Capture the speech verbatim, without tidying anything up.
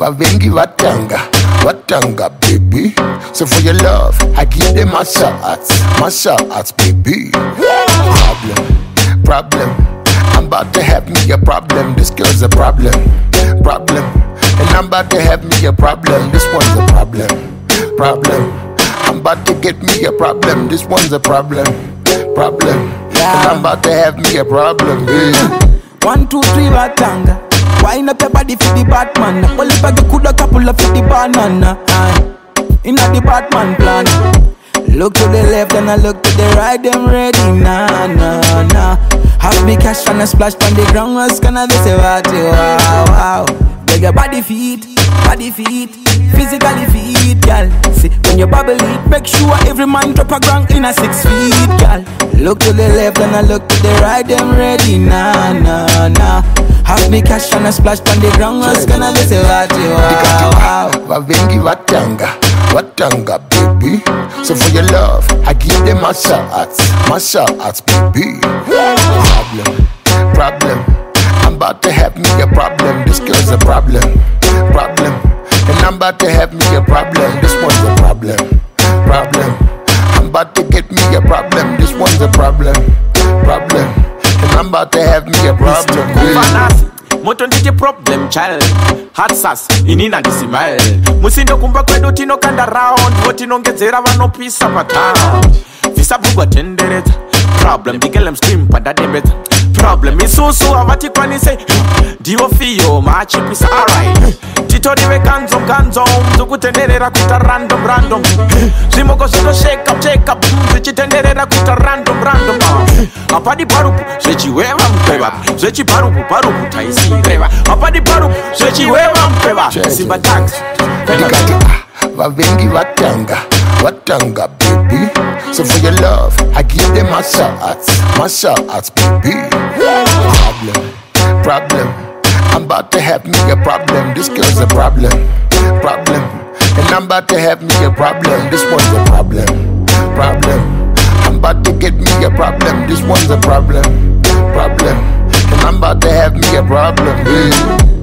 wavingi watanga, watanga baby. So for your love, I give them my shots, my shots baby. Problem, problem, I'm about to have me a problem. This girl's a problem, problem, and I'm about to have me a problem. This one's a problem, problem. I'm about to get me a problem. This one's a problem, problem. Yeah. I'm about to have me a problem. Yeah. One, two, three, batanga. Wine up your body for the Batman. Well, if I could a couple of the banana. In the Batman plan. Look to the left and I look to the right. I'm ready, nah, nah, nah. Have me cash and a splash on the ground. What's gonna be say what you wow, wow. Beg your body feet, body feet, physically feet, girl. See, when you bubble it, make sure every man drop a ground in a six feet, girl. Look to the left and I look to the right, I'm ready, nah, nah, nah. Have me cash and a splash on the ground, what's gonna be say what you wow, wow. Watanga baby, so for your love, I give them my shots, my shots baby. Problem, problem, I'm about to have me a problem. This girl's a problem, problem, and I'm about to have me a problem. This one's a problem, problem, I'm about to get me a problem. This one's a problem, problem, and I'm about to have me a problem. Baby. Moto ndije problem child hot sauce inina ndisimile musindo kumba kwedu tinokanda round votinongedzera vanopisa patao visabugwa tendereta problem dikelem scream padadembeta problem isusu avatikwanise ndivo fiyo machipisa alright titoriwe kanzo kanzo mzukutenderera kuta random random zvimoko zvinosheka sheka zvichitenderera kuta random random apadi parupu zvechiweva mukeva zvechiparupu parupu taisireva apadi parupu zvechiweva mukeva simba tanks vavengi vatanga vatanga baby. So for your love, I give them my shots, my shots baby. Problem, problem, I'm about to have me a problem. This girl's a problem, problem, and I'm about to have me a problem. This one's a problem, problem, I'm about to get me a problem. This one's a problem, problem, and I'm about to have me a problem, yeah.